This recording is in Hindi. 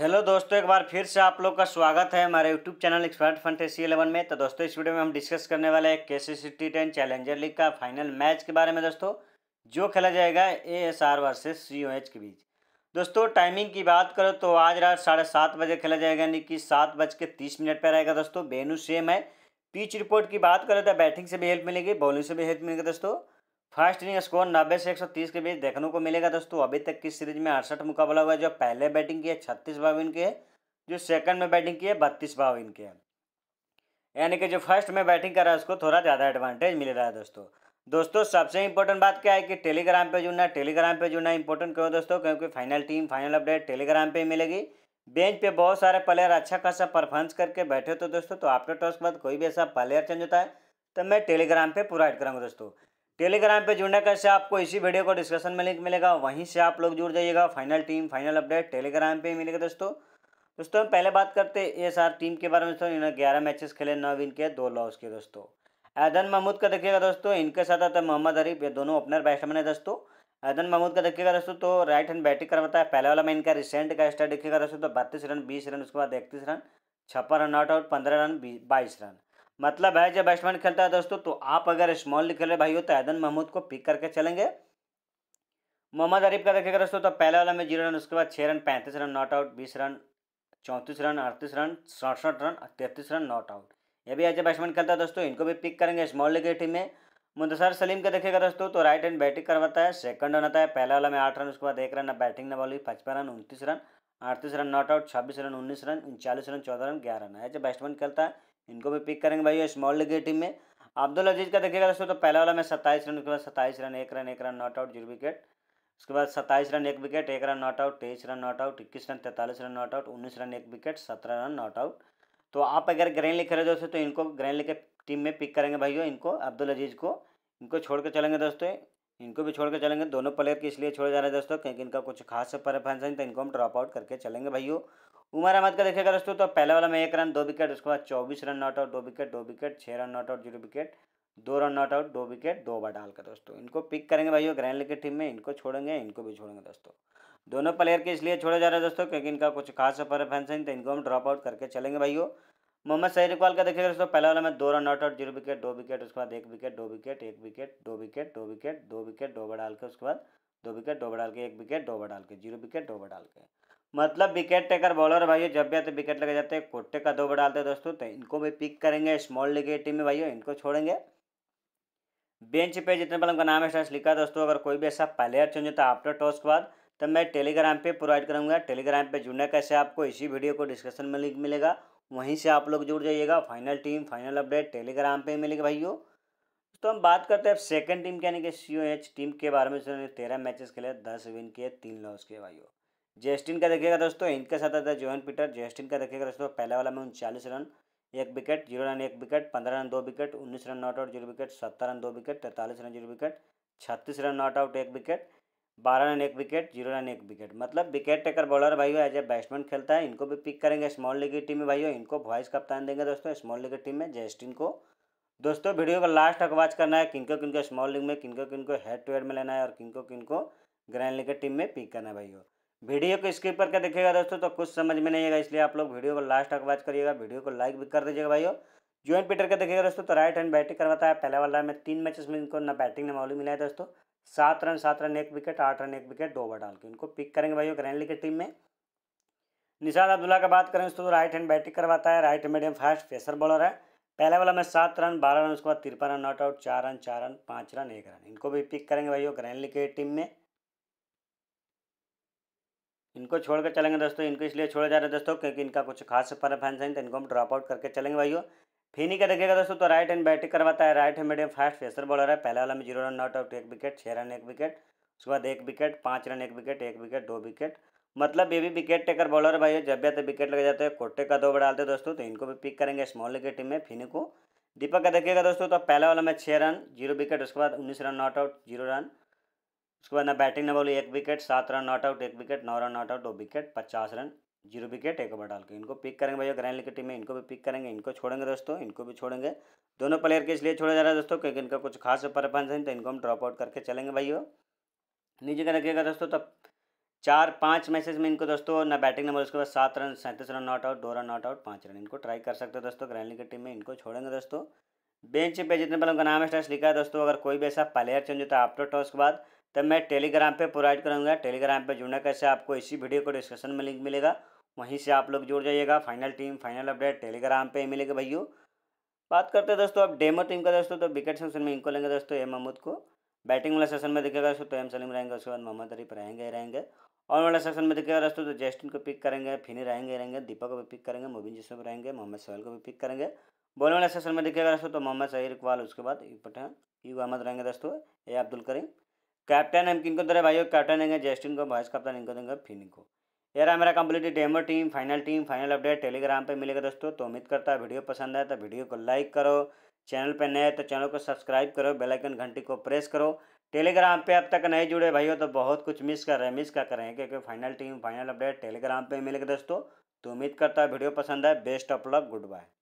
हेलो दोस्तों, एक बार फिर से आप लोग का स्वागत है हमारे YouTube channel expert front A में। तो दोस्तों इस वीडियो में हम डिस्कस करने वाले हैं KCC T10 चैलेंजर लीग का फाइनल मैच के बारे में दोस्तों, जो खेला जाएगा ASR वर्सेस COH के बीच। दोस्तों टाइमिंग की बात करो तो आज रात 7:30 बजे खेला जाएगा, यानी कि 7:30 पर रहेगा दोस्तों। वेन्यू सेम है। पिच रिपोर्ट की बात करें तो बैटिंग से भी हेल्प मिलेगी, बॉलिंग से भी हेल्प मिलेगी दोस्तों। फर्स्ट इनिंग स्कोर 90 से 130 के बीच देखने को मिलेगा दोस्तों। अभी तक की सीरीज में 68 मुकाबला हुआ है। जो पहले बैटिंग की है 36 बाविन की है, जो सेकंड में बैटिंग की है 32 बाविन की है, यानी कि जो फर्स्ट में बैटिंग कर रहा है उसको थोड़ा ज़्यादा एडवांटेज मिल रहा है दोस्तों। सबसे इंपॉर्टेंट बात क्या है कि टेलीग्राम पर जुड़ना। इंपॉर्टेंट क्यों दोस्तों, क्योंकि final team final update Telegram पर मिलेगी। बेंच पर बहुत सारे प्लेयर अच्छा खासा परफॉर्मेंस करके बैठे तो दोस्तों, तो आफ्टर टॉस के बाद कोई भी ऐसा प्लेयर चेंज होता है तो मैं टेलीग्राम पर प्रोवाइड कराऊंगा दोस्तों। टेलीग्राम पे जुड़ने कैसे, आपको इसी वीडियो को डिस्क्रिप्शन में लिंक मिलेगा, वहीं से आप लोग जुड़ जाइएगा। Final team final update Telegram पे ही मिलेगा दोस्तों। हम पहले बात करते हैं ASR टीम के बारे में दोस्तों। इन्होंने 11 मैचेस खेले, 9 विन किए, 2 लॉस किए दोस्तों। हैदन महमूद का देखिएगा दोस्तों, इनके साथ आता है मोहम्मद अरीफ, ये दोनों ओपनर बैट्समैन है दोस्तों। हैदन महमूद का देखिएगा दोस्तों तो राइट हैंड बैटिंग करवाता है। पहले वाला में इनका रिसेंट का स्टार देखिएगा दोस्तों तो 32 रन, 20 रन, उसके बाद 31 run, 56 run not out, 15 run, 22 run. मतलब है जब बैट्समैन खेलता है दोस्तों, तो आप अगर स्मॉल लीग खेल रहे भाई हो तो हैदन महमूद को पिक करके चलेंगे। मोहम्मद अरीफ का देखिएगा दोस्तों तो पहले वाला में 0 रन, उसके बाद 6 run, 35 run not out, 20 run, 34 run, 38 run, 67 run, 33 run not out. ये भी एज ए बैट्समैन खेलता है दोस्तों, इनको भी पिक करेंगे स्मॉल लीग की टीम में। मुंतसर सलीम का देखिएगा दोस्तों तो राइट हैंड बैटिंग करवाता है, सेकंड रन आता है। पहले वाला में 8 रन, उसके बाद 1 रन, न बैटिंग न bowling, 55 run, 29 run, 38 run not out, 26 run, 19 run, 39 run, 14 run, 11 run. As a batsman खेलता है, इनको भी पिक करेंगे भाई स्मॉल लीग की टीम में। अब्दुल अजीज का देखिएगा दोस्तों तो पहला वाला में 27 रन, उसके बाद 27 run, 1 run, 1 run not out, 0 wicket, उसके बाद 27 run, 1 wicket, 1 run not out, 23 run not out, 21 run, 43 run not out, 19 run, 1 wicket, 17 run not out. तो आप अगर ग्रैंड लीग खेले दोस्तों तो इनको ग्रैंड लीग के टीम में पिक करेंगे भाई, इनको अब्दुल अजीज को इनको छोड़ के चलेंगे दोस्तों। इनको भी छोड़ के चलेंगे, दोनों प्लेयर की इसलिए छोड़े जा रहे हैं दोस्तों क्योंकि इनका कुछ खास परफॉर्मेंस है, तो इनको हम ड्रॉप आउट करके चलेंगे भाइयों। उमर अहमद का देखिएगा दोस्तों तो पहले वाला में 1 रन, 2 विकेट, उसके बाद 24 run not out, 2 wicket, 2 wicket, 6 run not out, 0 wicket, 2 run not out, 2 wicket, 2 बार डालकर दोस्तों इनको पिक करेंगे भाइयों ग्रैंड लीग की टीम में। इनको छोड़ेंगे, इनको भी छोड़ेंगे दोस्तों। दोनों प्लेयर के इसलिए छोड़े जा रहे हैं दोस्तों क्योंकि इनका कुछ खास परफॉर्मेंस है, तो इनको हम ड्रॉप आउट करके चलेंगे भाइयों। मोहम्मद सहर इकबाल का देखिएगा दोस्तों पहले वाला में 2 run not out, 0 wicket, 2 wicket, उसके बाद 1 wicket, 2 wicket, 1 wicket, 2 wicket, 2 wicket, 2 wicket, 2 बार डाल के, उसके बाद 2 विकेट, 2 बार डाल के, 1 विकेट, 2 बार डाल के, 0 विकेट, 2 बार डाल के। मतलब विकेट टेकर बॉलर भाइयों जब भी आते विकेट लगे जाते हैं, कोट्टे का 2 बार डालते हैं दोस्तों, तो इनको भी पिक करेंगे स्मॉल लीग की टीम में भाइयों, इनको छोड़ेंगे। बेंच पे जितने बल्लों का नाम है स्टार्स लिखा दोस्तों, अगर कोई भी ऐसा प्लेयर चेंज होता है आफ्टर टॉस के बाद तो मैं टेलीग्राम पे प्रोवाइड करूँगा। टेलीग्राम पे जुड़ने कैसे, आपको इसी वीडियो को डिस्क्रिप्शन में लिंक मिलेगा, वहीं से आप लोग जुड़ जाइएगा। Final team final update Telegram पे मिलेगी भाइयों। तो हम बात करते हैं अब सेकंड टीम के यानी कि COH टीम के बारे में। उन्होंने 13 मैचेस खेले, 10 विन किए, 3 लॉस किए भाइयों। जस्टिन का देखिएगा दोस्तों, इनके साथ आता है जोहन पीटर। जस्टिन का देखिएगा दोस्तों पहले वाला में 39 run, 1 wicket, 0 run, 1 wicket, 15 run, 2 wicket, 19 run not out, 0 wicket, 17 run, 2 wicket, 43 run, 0 wicket, 36 run not out, 1 wicket, 12 run, 1 wicket, 0 run, 1 wicket. मतलब विकेट टेकर बॉलर भाइयों एज ए बैट्समैन खेलता है, इनको भी पिक करेंगे स्मॉल लीग की टीम में भाइयों। इनको वॉइस कप्तान देंगे दोस्तों स्मॉल लीग की टीम में, जस्टिन को। दोस्तों वीडियो को लास्ट तक वॉच करना है, किनको किनको स्मॉल लीग में, किनको किनको हेड टू हेड में लेना है और किनको किनको ग्रैंड लीग की टीम में पिक करना है भाइयों। वीडियो को स्किप करके देखिएगा दोस्तों तो कुछ समझ में नहीं आएगा, इसलिए आप लोग वीडियो को लास्ट तक वॉच करिएगा, वीडियो को लाइक भी कर दीजिएगा भाइयों। जोहन पीटर का देखिएगा दोस्तों तो राइट हैंड बैटिंग करवाता है। पहले वाला में 3 मैचेस में इनको ना बैटिंग न बॉलिंग मिला है दोस्तों। 7 run, 7 run, 1 wicket, 8 run, 1 wicket, 2 over डाल के इनको पिक करेंगे भाइयों ग्रैंड लीग की टीम में। निशाद अब्दुल्ला का बात करें दोस्तों, राइट हैंड बैटिंग करवाता है, right medium fast pacer bowler है। पहले वाला में 7 रन, 12 रन, उसके बाद 53 run not out, 4 run, 4 run, 5 run, 1 run. इनको भी पिक करेंगे भाइयों ग्रैंड लीग की टीम में। इनको छोड़ कर चलेंगे दोस्तों, इनको इसलिए छोड़े जा रहे दोस्तों क्योंकि इनका कुछ खास परफॉर्मेंस है, तो इनको हम ड्रॉप आउट करके चलेंगे भाइयों। फिनी का देखिएगा दोस्तों तो राइट हैंड बैटिंग करवाता है, right hand medium fast pacer bowler है। पहले वाला में 0 run not out, 1 wicket, 6 run, 1 wicket, उसके बाद 1 wicket, 5 run, 1 wicket, 1 wicket, 2 wicket. मतलब ये भी विकेट टेकर बॉलर भाइयों जब भी आते विकेट लग जाते हैं, कोटे का 2 ओवर डालते हैं दोस्तों, तो इनको भी पिक करेंगे स्मॉल लीग की टीम में फिनी को। दीपक का देखिएगा दोस्तों तो पहले वाला में 6 रन, 0 विकेट, उसके बाद 19 रन नॉट आउट, 0 रन, उसके बाद ना बैटिंग ना bowling, 1 wicket, 7 run not out, 1 wicket, 9 run not out, 2 wicket, 50 run, 0 wicket, 1 over डाल के इनको पिक करेंगे भाइयों ग्रैंड लीग की टीम में। इनको भी पिक करेंगे, इनको छोड़ेंगे दोस्तों, इनको भी छोड़ेंगे। दोनों प्लेयर के इसलिए छोड़ा जा रहा है दोस्तों क्योंकि इनका कुछ खास परफॉर्मेंस है, तो इनको हम ड्रॉप आउट करके चलेंगे भाइयों। नीचे का देखिएगा दोस्तों तो चार पाँच मैचेस में इनको दोस्तों ना बैटिंग नंबर, उसके बाद 7 run, 37 run not out, 2 run not out, 5 run इनको ट्राई कर सकते हो दोस्तों। ग्रैंड लीग की टीम में इनको छोड़ेंगे दोस्तों। बेंच पे जितने बलों का नाम स्टार्स लिखा है दोस्तों, अगर कोई भी ऐसा प्लेयर चेंज होता है आफ्टर टॉस के बाद तब मैं टेलीग्राम पे प्रोवाइड करूँगा। टेलीग्राम पे जुड़ना कैसे, आपको इसी वीडियो को डिस्क्रिप्शन में लिंक मिलेगा, वहीं से आप लोग जुड़ जाइएगा। Final team final update Telegram पे मिलेगा भैया। बात करते हैं दोस्तों अब डेमो टीम का दोस्तों, तो विकेट सेक्शन में इनको लेंगे दोस्तों एम महमूद को, बैटिंग वाला सेक्शन में दिखेगा दोस्तों तो एम सलीम रहेंगे, उसके बाद मोहम्मद अरीफ रहेंगे, और वाला सेक्शन में दिखेगा दोस्तों तो जस्टिन को पिक करेंगे, फिनी रहेंगे, दीपक को भी पिक करेंगे, मोबिन जिसफ रहेंगे, मोहम्मद सहल को भी पिक करेंगे। बॉलिंग वाला सेक्शन में दिखेगा दोस्तों तो मोहम्मद साहिर इकबाल, उसके बाद पठान अहमद रहेंगे दोस्तों, ए अब्दुल करीम। कैप्टन हम किनको दे भाइयों, कैप्टन रहेंगे जस्टिन को, वाइस कैप्टन इनको देंगे फिनी को। ये रहा मेरा complete demo team final update Telegram पे मिलेगा दोस्तों। तो उम्मीद करता है वीडियो पसंद आए तो वीडियो को लाइक करो, चैनल पे नए तो चैनल को सब्सक्राइब करो, बेल आइकन घंटी को प्रेस करो। टेलीग्राम पे अब तक नहीं जुड़े भाइयों तो बहुत कुछ मिस कर रहे हैं क्योंकि final team final update Telegram पे मिलेगा दोस्तों। तो उम्मीद करता है वीडियो पसंद आए। Best of luck, good bye.